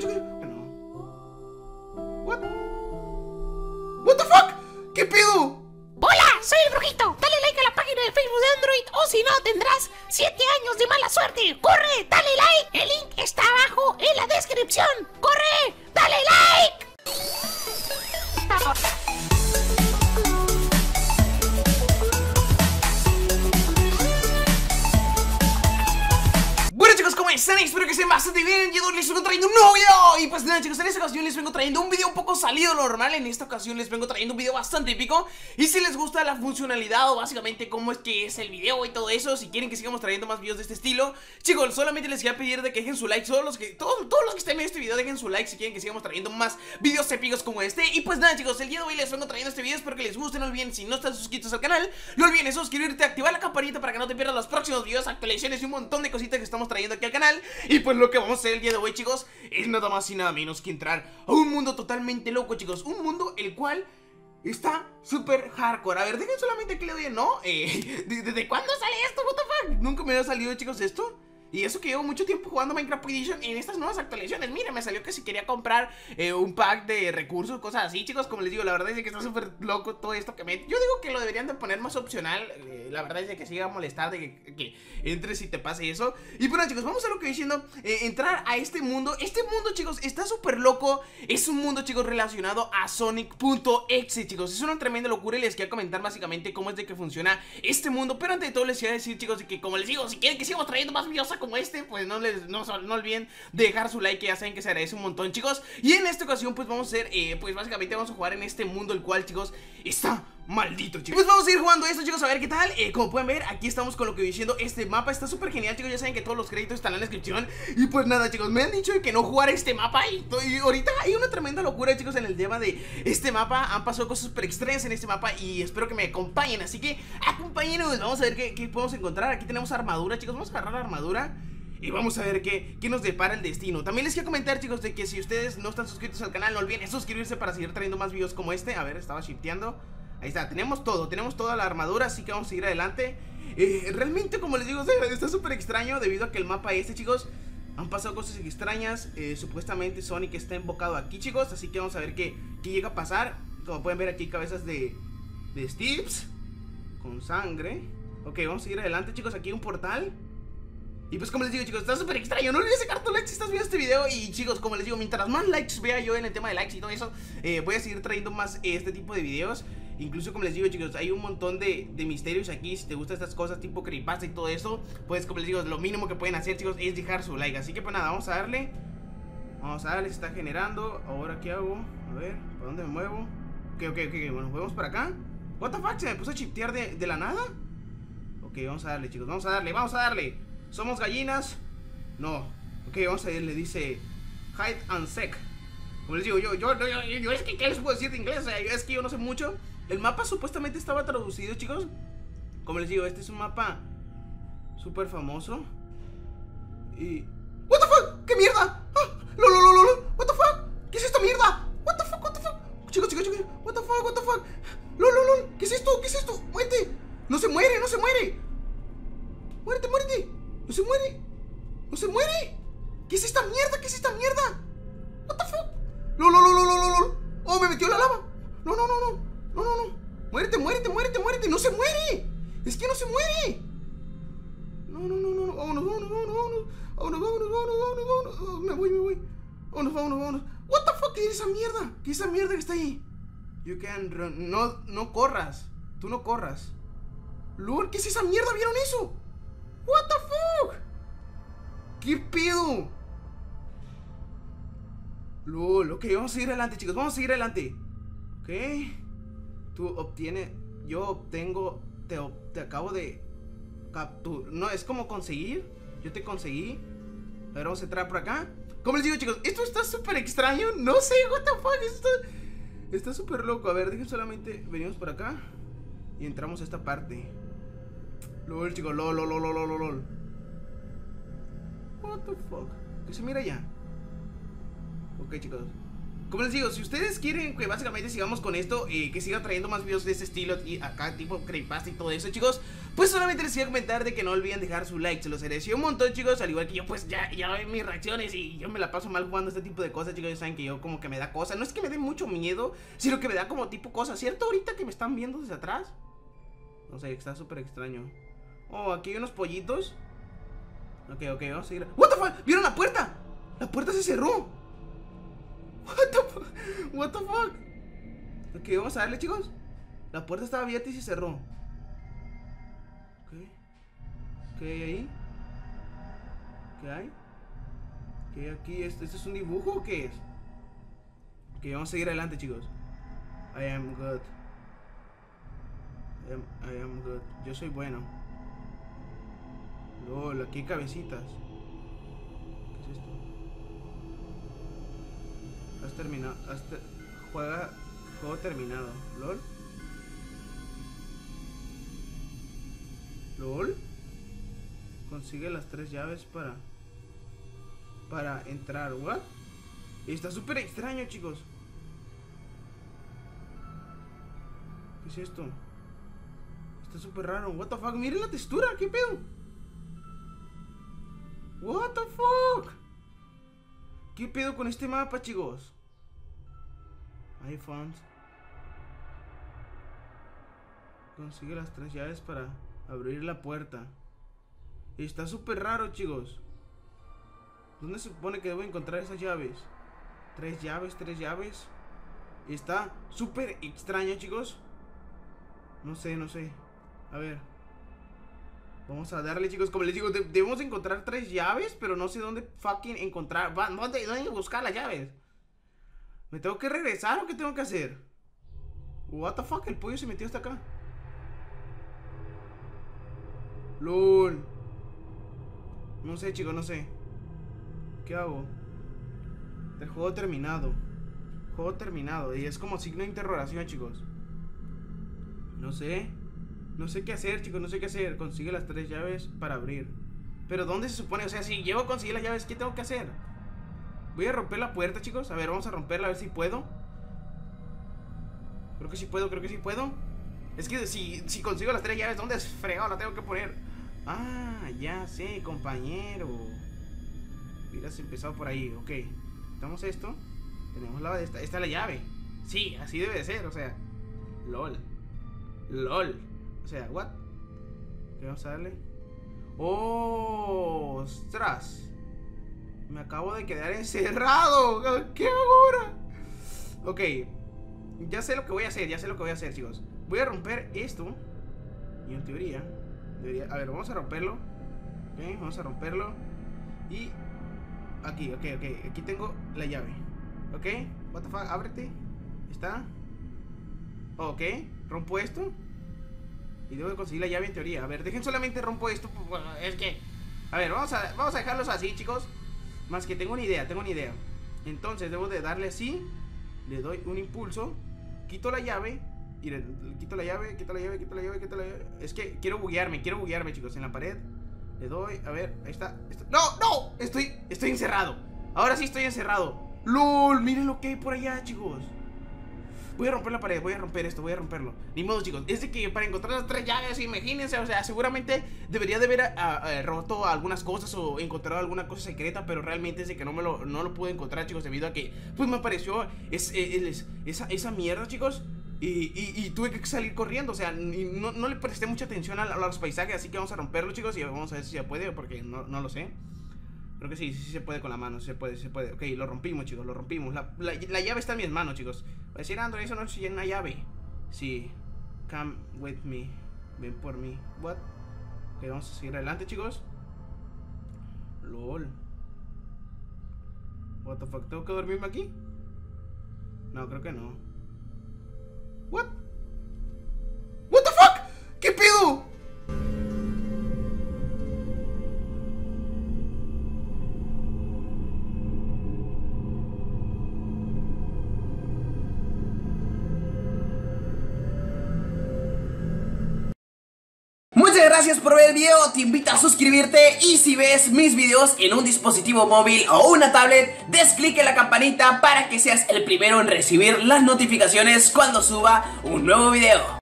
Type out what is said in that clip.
chica. Bueno. What? What the fuck? ¿Qué pedo? Hola, soy el Brujito. Dale like a la página de Facebook de Android o si no tendrás 7 años de mala suerte. Corre, dale like. El link está abajo en la descripción. Corre, dale like. Espero que estén bastante bien. Yo les vengo trayendo un nuevo video. Y pues nada chicos, en esta ocasión les vengo trayendo un video un poco salido de lo normal. En esta ocasión les vengo trayendo un video bastante épico. Y si les gusta la funcionalidad o básicamente cómo es que es el video y todo eso, si quieren que sigamos trayendo más videos de este estilo, chicos, solamente les voy a pedir de que dejen su like. Todos los que estén viendo este video dejen su like si quieren que sigamos trayendo más videos épicos como este. Y pues nada chicos, el día de hoy les vengo trayendo este video. Espero que les guste, no olviden, si no están suscritos al canal, no olviden suscribirte, activar la campanita para que no te pierdas los próximos videos, actualizaciones y un montón de cositas que estamos trayendo aquí al canal. Y pues lo que vamos a hacer el día de hoy, chicos, es nada más y nada menos que entrar a un mundo totalmente loco, chicos. Un mundo el cual está súper hardcore. A ver, dejen solamente que le doy, ¿no? ¿Desde cuándo sale esto? What the fuck? Nunca me había salido, chicos, esto. Y eso que llevo mucho tiempo jugando Minecraft Pocket Edition. En estas nuevas actualizaciones, mira, me salió que si quería comprar un pack de recursos, cosas así, chicos. Como les digo, la verdad es que está súper loco todo esto que me... Yo digo que lo deberían de poner más opcional. La verdad es que sí va a molestar de que entres y te pase eso. Y bueno, chicos, vamos a lo que voy diciendo. Entrar a este mundo. Este mundo, chicos, está súper loco. Es un mundo, chicos, relacionado a Sonic.exe, chicos. Es una tremenda locura y les quiero comentar básicamente cómo es de que funciona este mundo. Pero ante todo les quiero decir, chicos, que como les digo, si quieren que sigamos trayendo más videos como este, pues no olviden dejar su like, que ya saben que se agradece un montón, chicos. Y en esta ocasión pues vamos a hacer pues básicamente vamos a jugar en este mundo el cual, chicos, está maldito, chicos. Pues vamos a ir jugando esto, chicos, a ver qué tal. Como pueden ver, aquí estamos con lo que voy diciendo. Este mapa está súper genial, chicos, ya saben que todos los créditos están en la descripción. Y pues nada, chicos, me han dicho que no jugar este mapa y ahorita hay una tremenda locura, chicos, en el tema de este mapa. Han pasado cosas súper extrañas en este mapa y espero que me acompañen, así que acompáñenos. Vamos a ver qué podemos encontrar. Aquí tenemos armadura, chicos, vamos a agarrar la armadura y vamos a ver qué nos depara el destino. También les quiero comentar, chicos, de que si ustedes no están suscritos al canal, no olviden suscribirse para seguir trayendo más videos como este. A ver, estaba shifteando. Ahí está, tenemos toda la armadura, así que vamos a seguir adelante. Realmente, como les digo, está súper extraño debido a que el mapa este, chicos, han pasado cosas extrañas. Supuestamente Sonic está invocado aquí, chicos, así que vamos a ver qué llega a pasar. Como pueden ver aquí, cabezas de Steve's con sangre. Ok, vamos a seguir adelante, chicos, aquí hay un portal. Y pues como les digo, chicos, está súper extraño. No olvides dejar tu like si estás viendo este video. Y chicos, como les digo, mientras más likes vea yo en el tema de likes y todo eso, voy a seguir trayendo más este tipo de videos. Incluso como les digo, chicos, hay un montón de misterios aquí. Si te gustan estas cosas tipo creepypasta y todo eso, pues como les digo, lo mínimo que pueden hacer, chicos, es dejar su like. Así que pues nada, vamos a darle. Vamos a darle, se está generando. Ahora qué hago, a ver, ¿para dónde me muevo? Ok, bueno, vamos para acá. What the fuck, se me puso a chiptear de la nada. Ok, vamos a darle, chicos, vamos a darle. Somos gallinas. No, ok, vamos a ir, le dice hide and seek. Como les digo, yo es que ¿qué les puedo decir de inglés? O sea, es que yo no sé mucho. El mapa supuestamente estaba traducido, chicos. Como les digo, este es un mapa súper famoso. Y... ¿What the fuck? ¿Qué mierda? ¡Lolololol! ¿What the fuck? ¿Qué es esta mierda? ¿What the fuck? ¿What the fuck? Chicos, ¿what the fuck? ¿What the fuck? ¡Lololol! ¿Qué es esto? ¿Qué es esto? ¡Muérete! ¡No se muere! ¡No se muere! ¡Muérete! ¡No se muere! ¡No se muere! ¿Qué es esta mierda? ¿Qué es esta mierda? ¿What the fuck? ¡Lolololol! ¡Oh, me metió la lava! No. Muérete. No se muere. Es que no se muere. No. Vámonos. Me voy. Vámonos. What the fuck, ¿qué es esa mierda? ¿Qué es esa mierda que está ahí? You can run. No corras. Tú no corras. Lord, ¿qué es esa mierda? ¿Vieron eso? What the fuck. ¿Qué pedo? Lol, ok, vamos a seguir adelante, chicos. Ok, tú obtienes, yo obtengo, te acabo de capturar, no, es como conseguir, yo te conseguí. A ver, vamos a entrar por acá. Como les digo, chicos, esto está súper extraño, no sé, what the fuck, esto está súper loco. A ver, dejen solamente, venimos por acá y entramos a esta parte. Lol, chicos, lol. What the fuck, que se mira ya. Ok, chicos. Como les digo, si ustedes quieren que básicamente sigamos con esto, que siga trayendo más videos de este estilo y acá tipo creepypasta y todo eso, chicos, pues solamente les quiero comentar de que no olviden dejar su like. Se los agradeció un montón, chicos, al igual que yo, pues ya ven mis reacciones y yo me la paso mal jugando este tipo de cosas, chicos. Ya saben que yo como que me da cosa, no es que me dé mucho miedo, sino que me da como tipo cosa, ¿cierto? Ahorita que me están viendo desde atrás, no sé, está súper extraño. Oh, aquí hay unos pollitos. Ok, vamos a seguir. What the fuck, ¿vieron la puerta? La puerta se cerró. What the fuck. Ok, vamos a darle, chicos. La puerta estaba abierta y se cerró. Ok, ahí. ¿Qué hay? ¿Qué hay aquí? ¿Esto es un dibujo o qué es? Ok, vamos a seguir adelante, chicos. I am good. Yo soy bueno. LOL, aquí hay cabecitas. ¿Qué es esto? Has terminado. Juega. Juego terminado. LOL. Consigue las 3 llaves para. Para entrar. ¿What? Está súper extraño, chicos. ¿Qué es esto? Está súper raro. What the fuck. Miren la textura. ¿Qué pedo? What the fuck. ¿Qué pedo con este mapa, chicos? iPhones. Consigue las 3 llaves para abrir la puerta. Está súper raro, chicos. ¿Dónde se supone que debo encontrar esas llaves? 3 llaves. Está súper extraño, chicos. No sé. A ver, vamos a darle, chicos. Como les digo, debemos encontrar 3 llaves, pero no sé dónde fucking encontrar. ¿Dónde buscar las llaves? ¿Me tengo que regresar o qué tengo que hacer? What the fuck, el pollo se metió hasta acá. LOL. No sé, chicos, no sé. ¿Qué hago? El juego terminado. Juego terminado. Y es como signo de interrogación, chicos. No sé qué hacer, chicos, no sé qué hacer. Consigue las 3 llaves para abrir. Pero ¿dónde se supone? O sea, si llego a conseguir las llaves, ¿qué tengo que hacer? Voy a romper la puerta, chicos. A ver, vamos a romperla, a ver si puedo. Creo que sí puedo. Es que si consigo las 3 llaves, ¿dónde es fregado? La tengo que poner. Ah, ya sé, compañero. Hubieras empezado por ahí, ok. Quitamos esto. Tenemos la de esta. Esta es la llave. Sí, así debe de ser, o sea. LOL. O sea, what? ¿Qué vamos a darle? ¡Oh! ¡Ostras! Me acabo de quedar encerrado. ¿Qué hago ahora? Ok, ya sé lo que voy a hacer, chicos. Voy a romper esto. Y en teoría debería... A ver, vamos a romperlo. Ok, vamos a romperlo. Y... aquí, ok. Aquí tengo la llave. Ok, what the fuck, ábrete. Está. Ok, rompo esto. Y debo de conseguir la llave en teoría. A ver, dejen solamente rompo esto. Es que... A ver, vamos a dejarlos así, chicos. Más que tengo una idea. Entonces debo de darle así. Le doy un impulso. Quito la llave. Y quito la llave. Es que quiero buguearme, chicos. En la pared. Le doy, a ver, ahí está. ¡No! Estoy encerrado. Ahora sí estoy encerrado. ¡LOL! Miren lo que hay por allá, chicos. Voy a romper la pared, voy a romper esto, voy a romperlo. Ni modo, chicos, es de que para encontrar las 3 llaves, imagínense, o sea, seguramente debería de haber roto algunas cosas o encontrado alguna cosa secreta, pero realmente es de que no lo pude encontrar, chicos, debido a que, pues me apareció esa mierda, chicos. Y tuve que salir corriendo, o sea, no le presté mucha atención a los paisajes. Así que vamos a romperlo, chicos, y vamos a ver si se puede, porque no lo sé. Creo que sí se puede con la mano, se puede. Ok, lo rompimos, chicos, lo rompimos. La llave está en mis manos, chicos. Va a decir, Android, eso no es una llave. Sí, come with me. Ven por mí. What? Ok, vamos a seguir adelante, chicos. LOL. What the fuck, ¿tengo que dormirme aquí? No, creo que no. What? What the fuck? ¿Qué pedo? gracias por ver el video, te invito a suscribirte y si ves mis videos en un dispositivo móvil o una tablet, des clic en la campanita para que seas el primero en recibir las notificaciones cuando suba un nuevo video.